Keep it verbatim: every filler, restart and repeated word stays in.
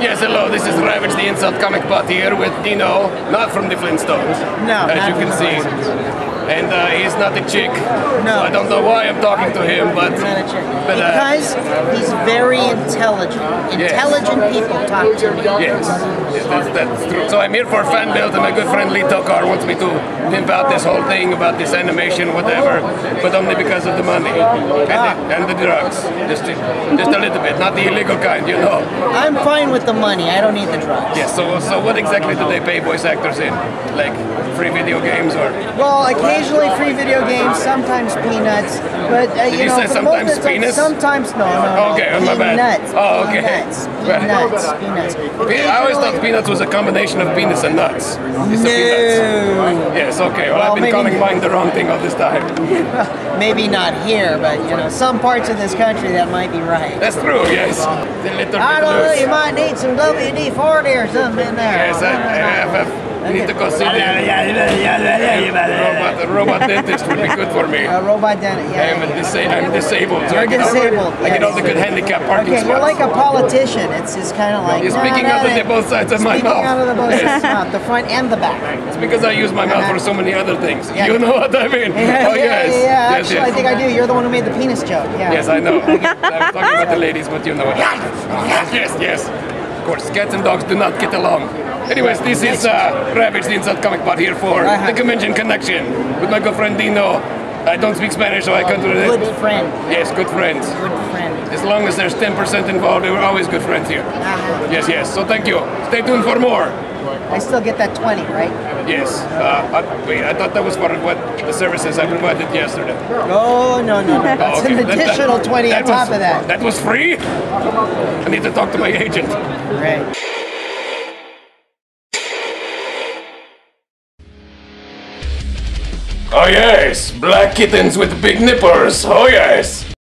Yes, hello, this is Ravage the Insult Comic Pot here with Dino, not from the Flintstones, no, as you can see. And uh, he's not a chick, no. So I don't know why I'm talking to him, but... He's not a chick. But, uh, because he's very intelligent. Intelligent yes. people talk to me. Yes, yes that's, that's true. So I'm here for fan build, and my good friend Lee Tokar wants me to pimp out this whole thing about this animation, whatever, but only because of the money. And, ah. the, and the drugs. Just, just a little bit, not the illegal kind, you know. I'm fine with the money, I don't need the drugs. Yes, so, so what exactly do they pay voice actors in? Like, free video games or... Well, occasionally Usually free video games, sometimes peanuts, but uh, you, you know, for sometimes most peanuts? Sometimes, no, no, no. Okay, my bad. Oh, okay. Peanuts, peanuts, peanuts. Pe I always thought peanuts was a combination of peanuts and nuts. It's no. Peanuts. Yes, okay, well, well I've been calling mine the wrong thing all this time. Maybe not here, but you know, some parts of this country that might be right. That's true, yes. I don't know, you might need some W D forty or something in there. Yes, I, I have a... I need to consider a robot, robot dentist would be good for me. A robot dentist, yeah. I'm, disa I'm disabled. So I get disabled, all, yes. I get all the good handicap parking okay, spots. You're like a politician. It's just kind of like... You're speaking nah, nah, out nah, of the both sides of my mouth. Speaking out of the both sides of mouth, the front and the back. It's because I use my mouth for so many other things. Yeah. You know what I mean? Yeah, oh, yes. Yeah, yeah. Actually, yes, yes. I think I do. You're the one who made the penis joke. Yeah. Yes, I know. I'm talking about the ladies, but you know what I mean. Yes, yes, yes. Of course, cats and dogs do not get along. Anyways, this is uh, Ravage the Insult Comic Pot here for uh-huh. the Convention Connection with my good friend Dino. I don't speak Spanish, so oh, I can't do that. Good friend. Yes, good friends. Good friend. As long as there's ten percent involved, we're always good friends here. Uh-huh. Yes, yes. So thank you. Stay tuned for more. I still get that twenty, right? Yes. Uh, I, wait, I thought that was part of what the services I provided yesterday. Oh, no, no, no. That's oh, okay. an additional that, that, twenty that on top was, of that. That was free? I need to talk to my agent. Right. Oh yes, black kittens with big nippers, oh yes!